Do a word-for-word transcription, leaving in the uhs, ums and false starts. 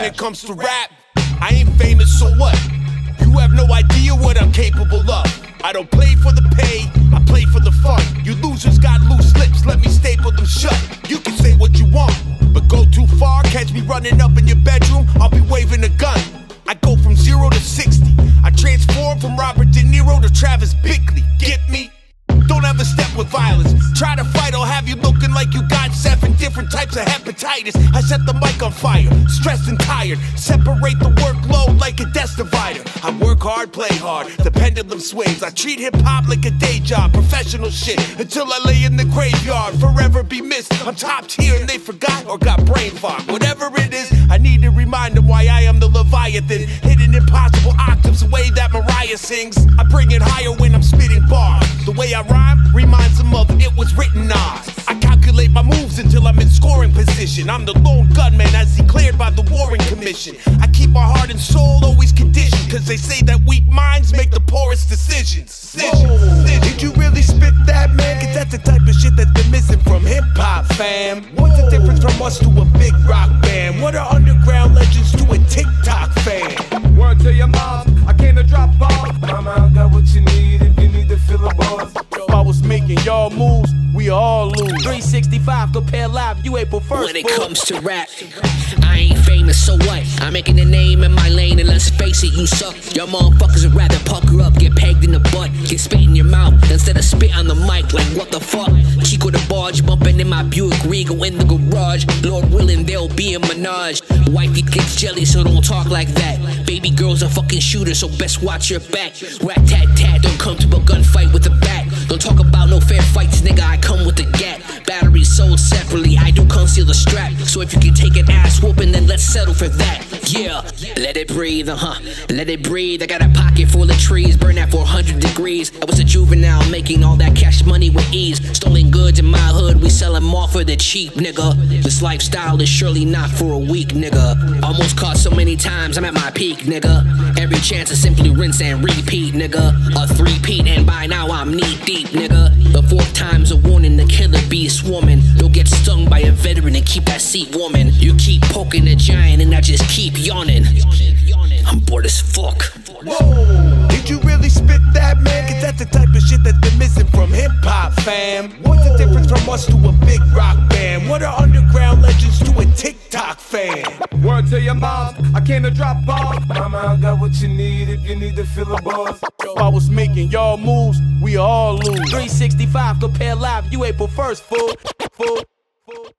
when it comes to rap. I ain't famous, so what? You have no idea what I'm capable of. I don't play for the pay, I play for the fun. You losers got loose lips, let me staple them shut. You can say what you want, but go too far, catch me running up in your bedroom, I'll be waving a gun. I go from zero to sixty, I transform from Robert De Niro to Travis Bickle, get me? Don't ever step with violence, try to fight, I'll have you looking like you got seven different types of hepatitis. I set the mic on fire, stressed and tired, separate the workload like a desk divider. I work hard, play hard, the pendulum swings, I treat hip-hop like a day job, professional shit, until I lay in the graveyard, forever be missed. I'm top tier and they forgot or got brain fog, whatever it is, I need to remind them why I am the Leviathan, hidden impossible octaves, the way that Mariah sings. I bring it higher when I'm spitting bars, the way I rhyme reminds them of it was written on. I calculate my moves until I'm in scoring position. I'm the lone gunman as declared by the Warren Commission. I keep my heart and soul always conditioned, cause they say that weak minds make the poorest decisions. Whoa, did you really spit that, man? Cause that's the type of shit that's been missing from hip-hop, fam. What's the difference from us to a big rock band? What are underground legends to a TikTok fan? Word to your mom, I came to drop bombs. Mama, I got what you need if you need to fill a boss. I was making y'all moves, we all lose. three sixty-five, compare live, you April first. When it boy. comes to rap, I ain't famous, so what? I'm making a name in my lane, and let's face it, you suck. Y'all motherfuckers would rather pucker up, get pegged in the butt, get spit in your mouth, instead of spit on the mic, like what the fuck? Chico the barge, bumping in my Buick Regal in the garage. Lord willing, there'll be a menage. Wifey gets jelly, so don't talk like that. Baby girl's a fucking shooter, so best watch your back. Rat-tat-tat, don't come to a gunfight with a bat. Don't talk about no fair fights, nigga, I come with a gat. Batteries sold separately, I do conceal the strap. So if you can take an ass whooping, then let's settle for that. Yeah, let it breathe, uh-huh, let it breathe. I got a pocket full of trees, burn at four hundred degrees. I was a juvenile making all that cash money with ease. Stolen goods in my hood, we sell them off for the cheap, nigga. This lifestyle is surely not for a weak, nigga. Almost caught so many times, I'm at my peak, nigga. Every chance I simply rinse and repeat, nigga. A three-peat and by now I'm knee-deep, nigga. The fourth time's a warning, the killer bee is swarming. Don't get stung by a veteran and keep that seat warming. You keep poking a giant and I just keep yawning. I'm bored as fuck. Whoa, did you really spit that, man? Cause that's the type of shit that's been missing from hip-hop, fam. What's the difference from us to a big rock band? What are underground legends to a TikTok fan? Word to your mom, I came to drop bombs. Mama, I got what you need if you need to fill a boss. I was making y'all moves, we all lose. three sixty-five, compare live, you April first, fool, fool, fool.